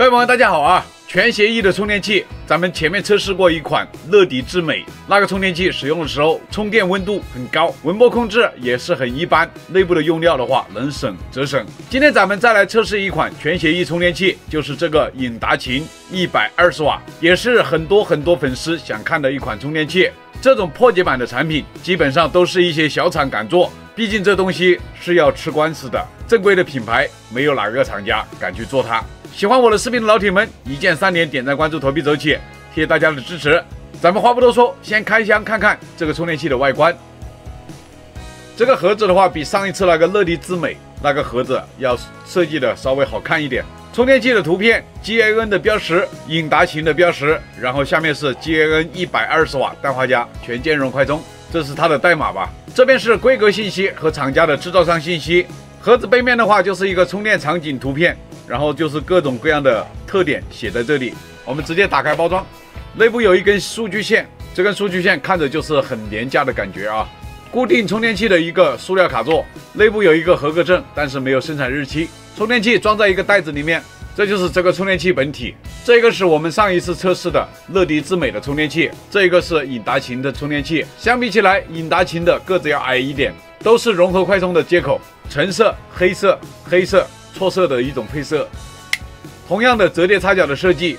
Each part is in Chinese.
各位朋友，大家好啊！全协议的充电器，咱们前面测试过一款乐迪智美，那个充电器使用的时候，充电温度很高，文波控制也是很一般。内部的用料的话，能省则省。今天咱们再来测试一款全协议充电器，就是这个影达擎120瓦，也是很多粉丝想看的一款充电器。这种破解版的产品，基本上都是一些小厂敢做。 毕竟这东西是要吃官司的，正规的品牌没有哪个厂家敢去做它。喜欢我的视频的老铁们，一键3连，点赞、关注、投币走起，谢谢大家的支持。咱们话不多说，先开箱看看这个充电器的外观。这个盒子的话，比上一次那个乐迪智美那个盒子要设计的稍微好看一点。充电器的图片 ，GAN 的标识，影达擎的标识，然后下面是 GAN 120瓦氮化镓全兼容快充。 这是它的代码吧？这边是规格信息和厂家的制造商信息。盒子背面的话就是一个充电场景图片，然后就是各种各样的特点写在这里。我们直接打开包装，内部有一根数据线，这根数据线看着就是很廉价的感觉啊。固定充电器的一个塑料卡座，内部有一个合格证，但是没有生产日期。充电器装在一个袋子里面，这就是这个充电器本体。这个是我们上一次测试的乐迪智美的充电器，这个是影达擎的充电器。相比起来，影达擎的个子要矮一点，都是融合快充的接口，橙色、黑色、黑色错色的一种配色。同样的折叠插脚的设计，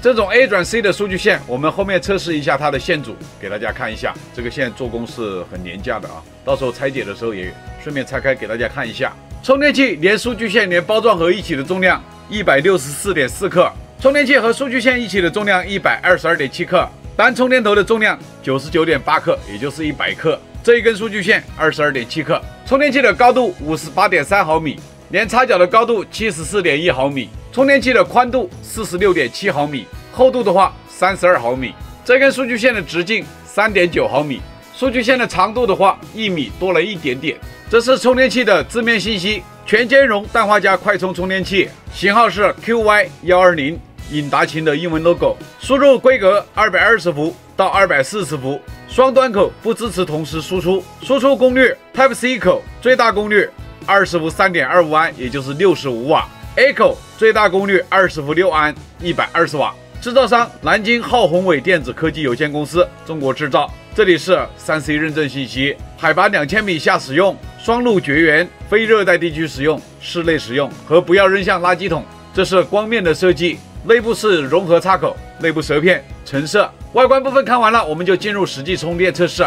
这种 A 转 C 的数据线，我们后面测试一下它的线组，给大家看一下。这个线做工是很廉价的啊，到时候拆解的时候也顺便拆开给大家看一下。充电器连数据线连包装盒一起的重量164.4克。 充电器和数据线一起的重量122.7克，单充电头的重量99.8克，也就是100克。这一根数据线22.7克。充电器的高度58.3毫米，连插脚的高度74.1毫米。充电器的宽度46.7毫米，厚度的话32毫米。这根数据线的直径3.9毫米，数据线的长度的话1米多了一点点。这是充电器的字面信息，全兼容氮化镓快充充电器，型号是 QY120。 影达擎的英文 logo， 输入规格220伏到240伏，双端口不支持同时输出，输出功率 Type C 口最大功率20伏 3.25 安，也就是65瓦 ；A 口最大功率20伏6安，120瓦。制造商南京浩宏伟电子科技有限公司，中国制造。这里是3C 认证信息，海拔2000米以下使用，双路绝缘，非热带地区使用，室内使用和不要扔向垃圾桶。这是光面的设计。 内部是融合插口，内部舌片橙色。外观部分看完了，我们就进入实际充电测试。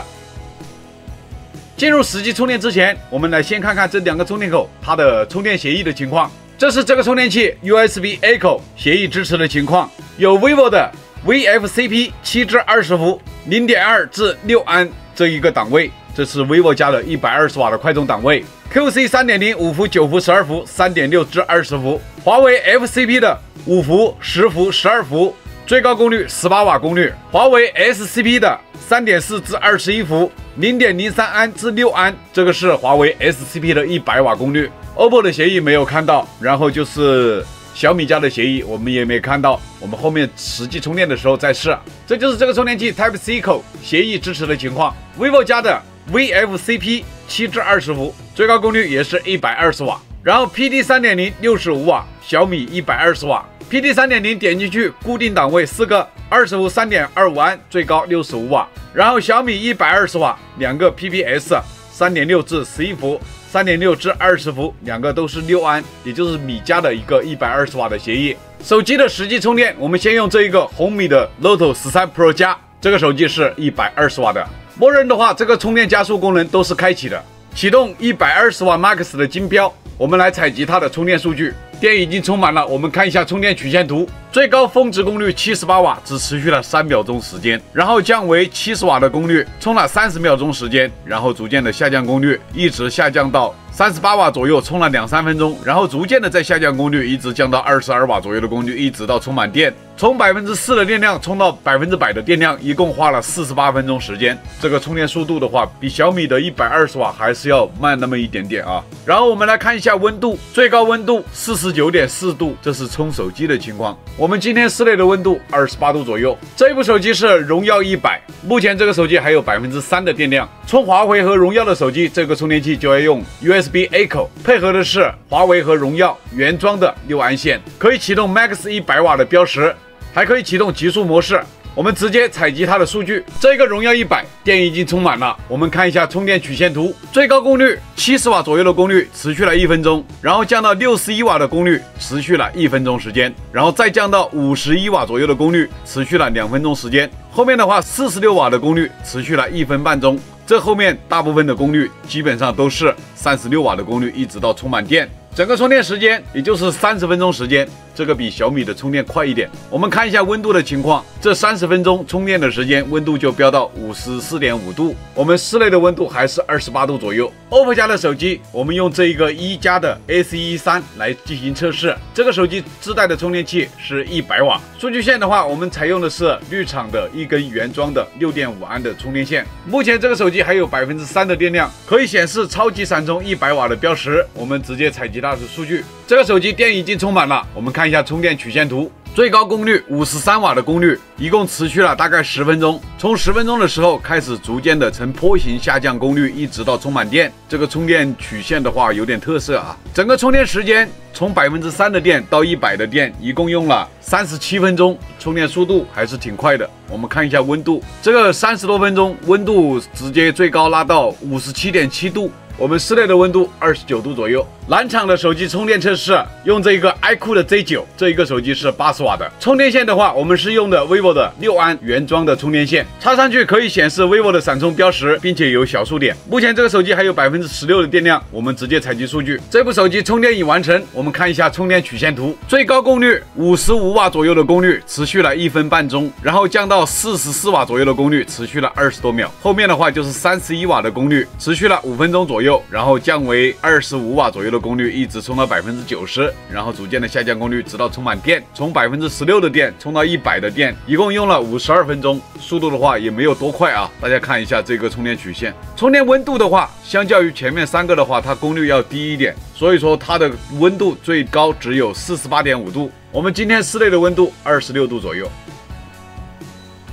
进入实际充电之前，我们来先看看这两个充电口它的充电协议的情况。这是这个充电器 USB A 口协议支持的情况，有 vivo 的 VFCP 7至20伏 0.2至6安这一个档位，这是 vivo 家的120瓦的快充档位。QC 3.0 5伏、9伏、12伏 3.6至20伏，华为 FCP 的。 5伏、10伏、12伏，最高功率18瓦功率。华为 SCP 的3.4至21伏，0.03安至6安，这个是华为 SCP 的100瓦功率。OPPO 的协议没有看到，然后就是小米家的协议我们也没看到，我们后面实际充电的时候再试。这就是这个充电器 Type C 口协议支持的情况。vivo 家的 VFCP 7至20伏，最高功率也是120瓦。 然后 PD 3.0 65瓦，小米120瓦。PD 3.0 点进去，固定档位4个，20伏 3.25安，最高65瓦。然后小米120瓦，2个 PPS， 3.6至11伏，3.6至20伏，2个都是6安，也就是米家的一个120瓦的协议。手机的实际充电，我们先用这一个红米的 Note 13 Pro 加，这个手机是120瓦的。默认的话，这个充电加速功能都是开启的。启动120瓦 Max 的金标。 我们来采集它的充电数据，电已经充满了。我们看一下充电曲线图，最高峰值功率78瓦，只持续了3秒钟时间，然后降为70瓦的功率，充了30秒钟时间，然后逐渐的下降功率，一直下降到38瓦左右，充了2-3分钟，然后逐渐的再下降功率，一直降到22瓦左右的功率，一直到充满电，从4%的电量充到100%的电量，一共花了48分钟时间。这个充电速度的话，比小米的120瓦还是要慢那么一点点啊。然后我们来看一下。 下温度，最高温度49.4度，这是充手机的情况。我们今天室内的温度28度左右。这部手机是荣耀100，目前这个手机还有3%的电量。充华为和荣耀的手机，这个充电器就要用 USB USB-A 口，配合的是华为和荣耀原装的6安线，可以启动 Max 100瓦的标识，还可以启动极速模式。 我们直接采集它的数据。这个荣耀100电已经充满了，我们看一下充电曲线图。最高功率70瓦左右的功率持续了1分钟，然后降到61瓦的功率持续了1分钟时间，然后再降到51瓦左右的功率持续了2分钟时间。后面的话，46瓦的功率持续了1分半钟。这后面大部分的功率基本上都是36瓦的功率，一直到充满电。 整个充电时间也就是30分钟时间，这个比小米的充电快一点。我们看一下温度的情况，这30分钟充电的时间，温度就飙到54.5度，我们室内的温度还是28度左右。OPPO 家的手机，我们用这一个一加的 A413来进行测试，这个手机自带的充电器是100瓦，数据线的话，我们采用的是绿厂的一根原装的6.5安的充电线。目前这个手机还有3%的电量，可以显示超级闪充100瓦的标识，我们直接采集它 是数据，这个手机电已经充满了。我们看一下充电曲线图，最高功率53瓦的功率，一共持续了大概10分钟。从10分钟的时候开始，逐渐的呈坡形下降功率，一直到充满电。这个充电曲线的话有点特色啊。整个充电时间从3%的电到100的电，一共用了37分钟，充电速度还是挺快的。我们看一下温度，这个30多分钟，温度直接最高拉到57.7度。 我们室内的温度29度左右。蓝厂的手机充电测试用这一个 iQOO 的 Z9， 这一个手机是80瓦的充电线的话，我们是用的 vivo 的6安原装的充电线，插上去可以显示 vivo 的闪充标识，并且有小数点。目前这个手机还有16%的电量，我们直接采集数据。这部手机充电已完成，我们看一下充电曲线图，最高功率55瓦左右的功率持续了1分半钟，然后降到44瓦左右的功率持续了20多秒，后面的话就是31瓦的功率持续了5分钟左右。 然后降为25瓦左右的功率，一直充到90%，然后逐渐的下降功率，直到充满电，从16%的电充到100的电，一共用了52分钟。速度的话也没有多快啊，大家看一下这个充电曲线，充电温度的话，相较于前面3个的话，它功率要低一点，所以说它的温度最高只有48.5度。我们今天室内的温度26度左右。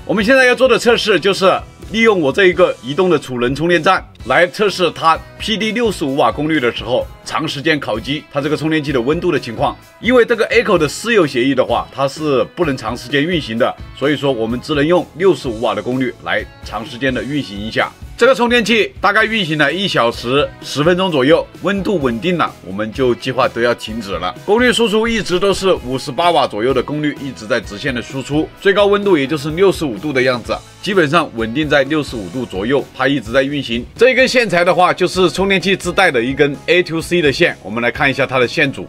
我们现在要做的测试就是 利用我这一个移动的储能充电站来测试它 PD 65瓦功率的时候，长时间烤鸡它这个充电器的温度的情况。因为这个 A 口的私有协议的话，它是不能长时间运行的，所以说我们只能用65瓦的功率来长时间的运行一下。这个充电器大概运行了1小时10分钟左右，温度稳定了，我们就计划都要停止了。功率输出一直都是58瓦左右的功率，一直在直线的输出，最高温度也就是65度的样子。 基本上稳定在65度左右，它一直在运行。这一根线材的话，就是充电器自带的一根 A2C 的线。我们来看一下它的线阻，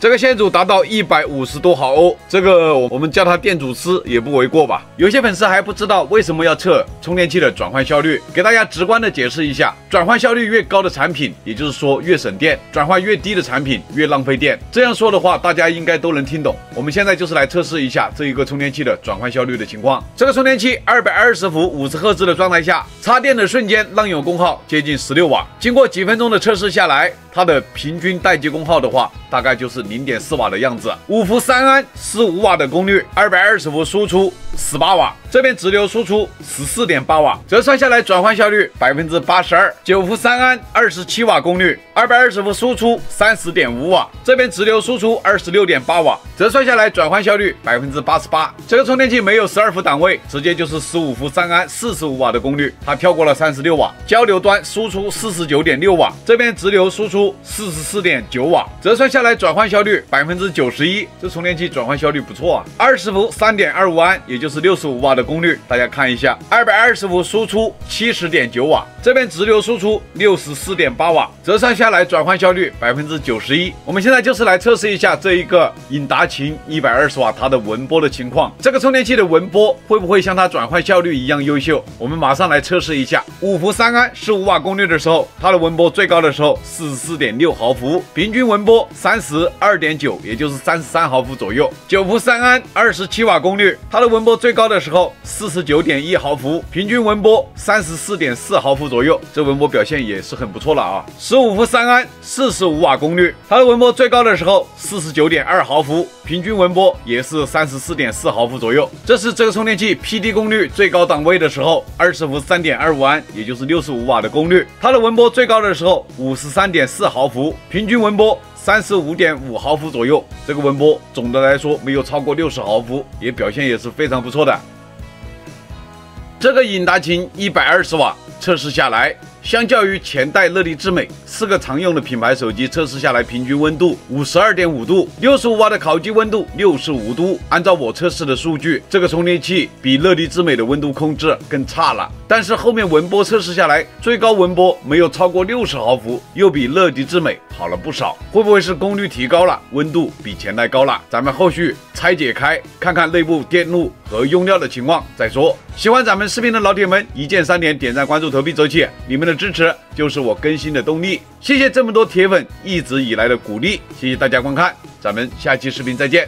这个线阻达到150多毫欧，这个我们叫它电阻丝也不为过吧。有些粉丝还不知道为什么要测充电器的转换效率，给大家直观的解释一下：转换效率越高的产品，也就是说越省电；转换越低的产品越浪费电。这样说的话，大家应该都能听懂。 我们现在就是来测试一下这一个充电器的转换效率的情况。这个充电器220伏50赫兹的状态下，插电的瞬间浪涌功耗接近16瓦。经过几分钟的测试下来，它的平均待机功耗的话，大概就是0.4瓦的样子。5伏3安15瓦的功率，220伏输出18瓦，这边直流输出14.8瓦，折算下来转换效率82%。9伏3安27瓦功率，220伏输出30.5瓦，这边直流输出26.8瓦，折算 下来转换效率88%。这个充电器没有12伏档位，直接就是15伏3安45瓦的功率，它跳过了36瓦。交流端输出49.6瓦，这边直流输出44.9瓦，折算下来转换效率91%。这充电器转换效率不错啊。20伏3.25安，也就是65瓦的功率，大家看一下，220伏输出70.9瓦，这边直流输出64.8瓦，折算下来转换效率91%。我们现在就是来测试一下这一个尹达琴 120瓦它的文波的情况，这个充电器的文波会不会像它转换效率一样优秀？我们马上来测试一下。5伏3安15瓦功率的时候，它的文波最高的时候44.6毫伏，平均文波32.9，也就是33毫伏左右。9伏3安27瓦功率，它的文波波最高的时候49.1毫伏，平均文波34.4毫伏左右，这文波表现也是很不错了啊。15伏3安，45瓦功率，它的文波最高的时候49.2毫伏，平均文波也是34.4毫伏左右。这是这个充电器 PD 功率最高档位的时候，20伏3.25安，也就是65瓦的功率，它的文波最高的时候53.4毫伏，平均文波35.5毫伏左右，这个文波总的来说没有超过60毫伏，也表现也是非常不错的。这个影达擎120瓦测试下来，相较于前代乐利智美4个常用的品牌手机，测试下来平均温度 52.5 度，65瓦的烤机温度65度。按照我测试的数据，这个充电器比乐利智美的温度控制更差了。但是后面文波测试下来，最高文波没有超过60毫伏，又比乐利智美好了不少。会不会是功率提高了，温度比前代高了？咱们后续拆解开看看内部电路和用料的情况再说。喜欢咱们视频的老铁们，一键3连，点赞、关注、投币、走起！你们的支持就是我更新的动力。谢谢这么多铁粉一直以来的鼓励，谢谢大家观看，咱们下期视频再见。